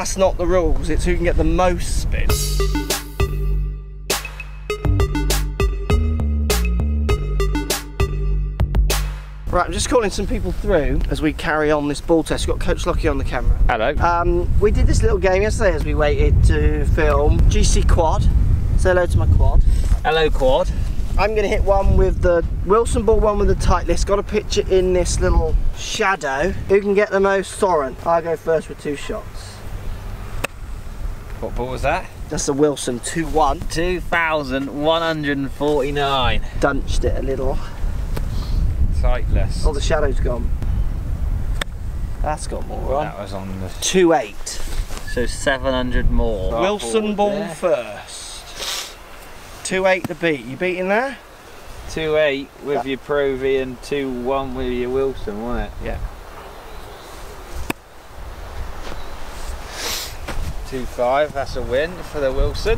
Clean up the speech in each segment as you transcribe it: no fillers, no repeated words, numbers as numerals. that's not the rules, it's who can get the most spin. Right, I'm just calling some people through as we carry on this ball test. We've got Coach Lockey on the camera. Hello. We did this little game yesterday as we waited to film. GC quad. Say hello to my quad. Hello, quad. I'm going to hit one with the Wilson ball, one with the Titleist. Got to pitch it in this little shadow. Who can get the most thorin? I'll go first with two shots. What ball was that? That's the Wilson 2-1. 2,149. Dunched it a little. Sightless. Oh, the shadow's gone. That's got more on. That was on the 2-8. So 700 more. Start Wilson ball first. 2-8 the beat. You beating there? 2-8 with your Pro V and 2-1 with your Wilson, wasn't it? Yeah. 2-5. That's a win for the Wilson.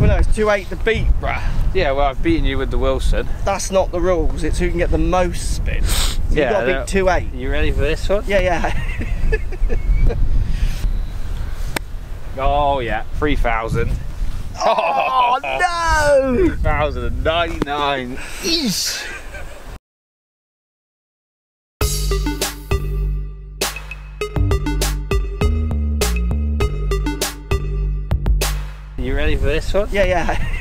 Well, no, it's 2-8 the beat, bruh. Yeah, well, I've beaten you with the Wilson. That's not the rules, it's who can get the most spin. So yeah, you've got to beat 2-8. You ready for this one? Yeah, yeah. Oh, yeah, 3,000. Oh, no! 3,099. Eesh! You ready for this one? Yeah, yeah.